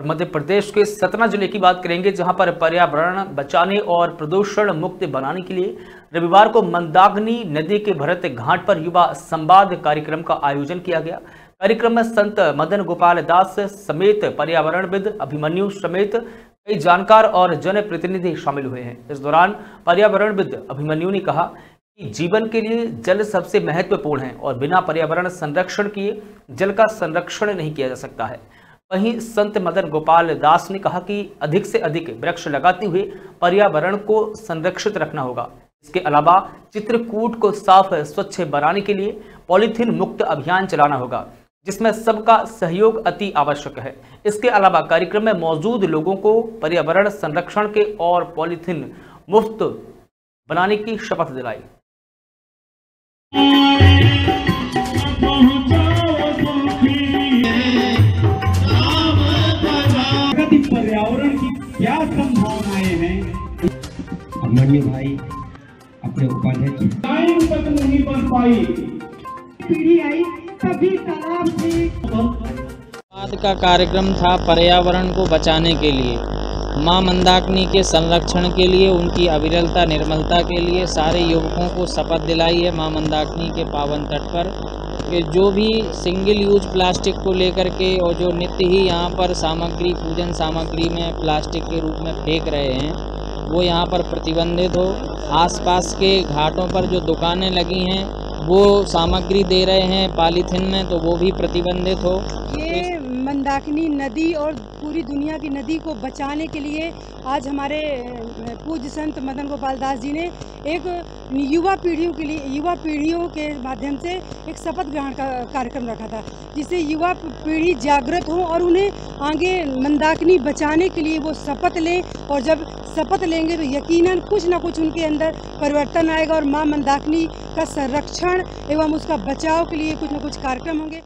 और मध्य प्रदेश के सतना जिले की बात करेंगे, जहां पर पर्यावरण बचाने और प्रदूषण मुक्त बनाने के लिए रविवार को मंदाग्नी नदी के भरत घाट पर युवा संवाद कार्यक्रम का आयोजन किया गया। कार्यक्रम में संत मदन गोपाल दास समेत पर्यावरणविद अभिमन्यु समेत कई जानकार और जनप्रतिनिधि शामिल हुए हैं। इस दौरान पर्यावरणविद अभिमन्यु ने कहा कि जीवन के लिए जल सबसे महत्वपूर्ण है और बिना पर्यावरण संरक्षण किए जल का संरक्षण नहीं किया जा सकता है। वहीं संत मदन गोपाल दास ने कहा कि अधिक से अधिक वृक्ष लगाते हुए पर्यावरण को संरक्षित रखना होगा। इसके अलावा चित्रकूट को साफ स्वच्छ बनाने के लिए पॉलीथीन मुक्त अभियान चलाना होगा, जिसमें सबका सहयोग अति आवश्यक है। इसके अलावा कार्यक्रम में मौजूद लोगों को पर्यावरण संरक्षण के और पॉलीथीन मुक्त बनाने की शपथ दिलाई। पर्यावरण की क्या संभावनाएं हैं? अभिमन्यु भाई अपने उपाध्यक्ष टाइम तक नहीं बन पाई, पीढ़ी आई सभी तालाब से बाद का कार्यक्रम था पर्यावरण को बचाने के लिए, मां मंदाकिनी के संरक्षण के लिए, उनकी अविरलता निर्मलता के लिए सारे युवकों को शपथ दिलाई है मां मंदाकिनी के पावन तट पर कि जो भी सिंगल यूज प्लास्टिक को लेकर के और जो नित्य ही यहाँ पर सामग्री पूजन सामग्री में प्लास्टिक के रूप में फेंक रहे हैं वो यहाँ पर प्रतिबंधित हो। आसपास के घाटों पर जो दुकानें लगी हैं वो सामग्री दे रहे हैं पॉलीथिन में, तो वो भी प्रतिबंधित हो। ये मंदाकिनी नदी और पूरी दुनिया की नदी को बचाने के लिए आज हमारे पूज्य संत मदन गोपाल दास जी ने एक युवा पीढ़ियों के लिए युवा पीढ़ियों के माध्यम से एक शपथ ग्रहण का कार्यक्रम रखा था, जिससे युवा पीढ़ी जागृत हो और उन्हें आगे मंदाकिनी बचाने के लिए वो शपथ लें। और जब शपथ लेंगे तो यकीनन कुछ ना कुछ उनके अंदर परिवर्तन आएगा और माँ मंदाकिनी का संरक्षण एवं उसका बचाव के लिए कुछ ना कुछ कार्यक्रम होंगे।